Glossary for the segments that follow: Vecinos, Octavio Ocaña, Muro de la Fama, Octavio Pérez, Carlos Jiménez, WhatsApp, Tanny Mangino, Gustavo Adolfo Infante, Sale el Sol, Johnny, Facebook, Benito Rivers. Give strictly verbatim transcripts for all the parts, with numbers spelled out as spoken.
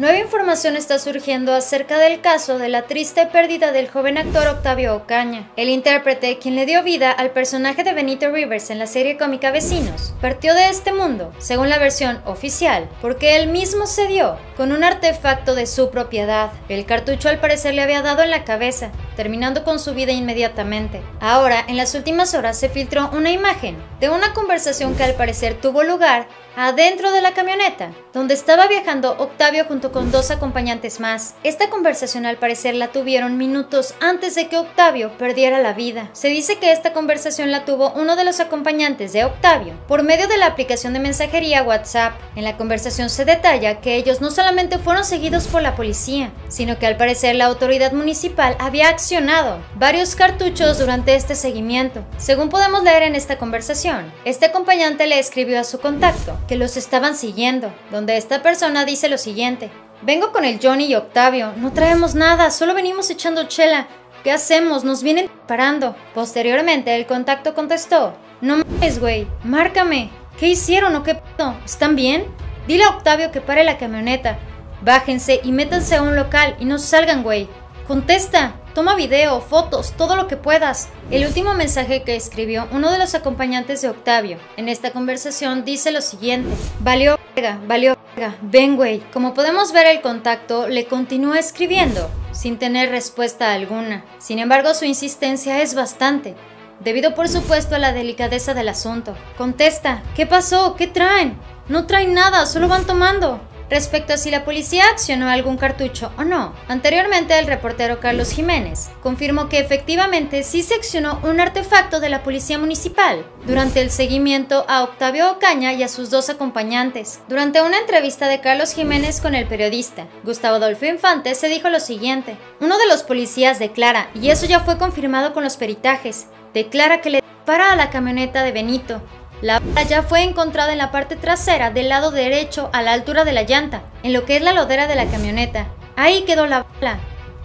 Nueva información está surgiendo acerca del caso de la triste pérdida del joven actor Octavio Ocaña. El intérprete, quien le dio vida al personaje de Benito Rivers en la serie cómica Vecinos, partió de este mundo, según la versión oficial, porque él mismo se dio con un artefacto de su propiedad. El cartucho al parecer le había dado en la cabeza, terminando con su vida inmediatamente. Ahora, en las últimas horas se filtró una imagen de una conversación que al parecer tuvo lugar adentro de la camioneta, donde estaba viajando Octavio junto con dos acompañantes más. Esta conversación al parecer la tuvieron minutos antes de que Octavio perdiera la vida. Se dice que esta conversación la tuvo uno de los acompañantes de Octavio por medio de la aplicación de mensajería WhatsApp. En la conversación se detalla que ellos no solamente fueron seguidos por la policía, sino que al parecer la autoridad municipal había accionado varios cartuchos durante este seguimiento. Según podemos leer en esta conversación, este acompañante le escribió a su contacto que los estaban siguiendo, donde esta persona dice lo siguiente: vengo con el Johnny y Octavio, no traemos nada, solo venimos echando chela, ¿qué hacemos? Nos vienen parando. Posteriormente el contacto contestó: no mames güey, márcame, ¿qué hicieron o qué p***? ¿Están bien? Dile a Octavio que pare la camioneta, bájense y métanse a un local y no salgan güey, contesta. Toma video, fotos, todo lo que puedas. El último mensaje que escribió uno de los acompañantes de Octavio en esta conversación dice lo siguiente: valió verga, valió verga, ven güey. Como podemos ver, el contacto le continúa escribiendo sin tener respuesta alguna. Sin embargo, su insistencia es bastante, debido por supuesto a la delicadeza del asunto. Contesta: ¿qué pasó? ¿Qué traen? No traen nada, solo van tomando. Respecto a si la policía accionó algún cartucho o no, anteriormente el reportero Carlos Jiménez confirmó que efectivamente sí se accionó un artefacto de la policía municipal durante el seguimiento a Octavio Ocaña y a sus dos acompañantes. Durante una entrevista de Carlos Jiménez con el periodista Gustavo Adolfo Infante se dijo lo siguiente: uno de los policías declara, y eso ya fue confirmado con los peritajes, declara que le dispara a la camioneta de Benito. La bala ya fue encontrada en la parte trasera del lado derecho a la altura de la llanta, en lo que es la lodera de la camioneta. Ahí quedó la bala.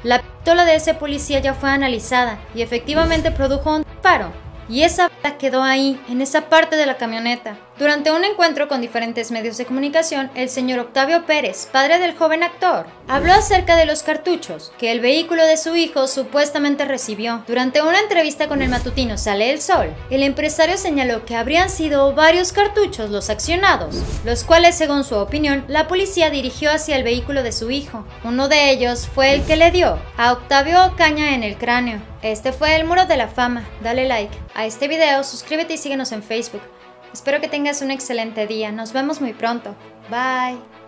La pistola de ese policía ya fue analizada y efectivamente produjo un disparo, y esa bala quedó ahí, en esa parte de la camioneta. Durante un encuentro con diferentes medios de comunicación, el señor Octavio Pérez, padre del joven actor, habló acerca de los cartuchos que el vehículo de su hijo supuestamente recibió. Durante una entrevista con el matutino Sale el Sol, el empresario señaló que habrían sido varios cartuchos los accionados, los cuales, según su opinión, la policía dirigió hacia el vehículo de su hijo. Uno de ellos fue el que le dio a Octavio Ocaña en el cráneo. Este fue el Muro de la Fama. Dale like a este video, suscríbete y síguenos en Facebook. Espero que tengas un excelente día. Nos vemos muy pronto. Bye.